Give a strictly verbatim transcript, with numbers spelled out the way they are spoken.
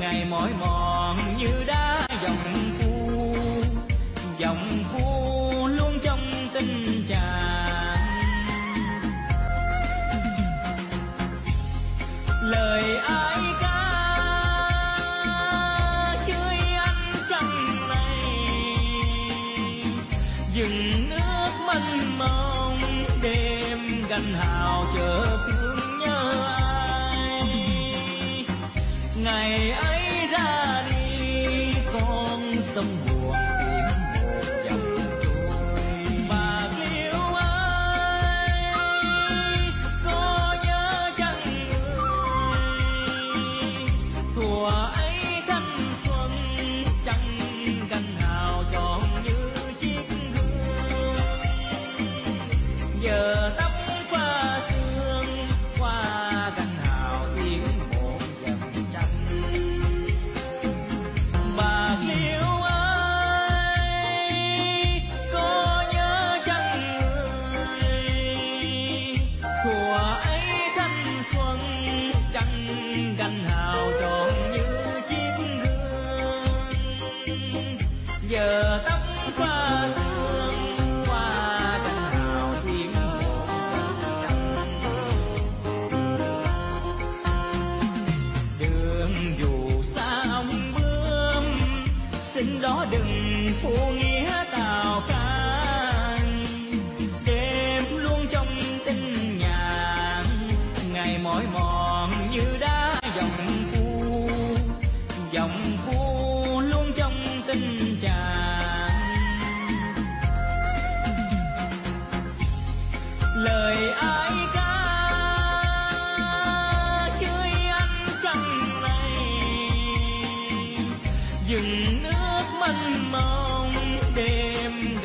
ngày mỏi mòn như đá dòng Phu, dòng Phu luôn trong tình trạng lời ái ca. Chơi anh trăng này dừng nước mênh mông, đêm Gành Hào chợt thương nhớ ai. Ngày ấy ra đi, con sông buồn tìm một dòng trôi. Bạc Liêu ơi, có nhớ chăng người thuở ấy thanh xuân trăng Gành Hào tròn như chiếc gương. Giờ tóc pha sương qua Gành Hào tìm một dòng trăng. chờ tóc qua sương qua gành hào thiên một trăm. Đường dù xa ông bướm xin đó đừng phụ nghĩa tào can, đêm luôn trong tinh nhàn ngày mỏi mòn như đá dòng phu dòng phu luôn trong tình trạng. Lời ai ca chơi anh trong này, dừng nước mênh mông đêm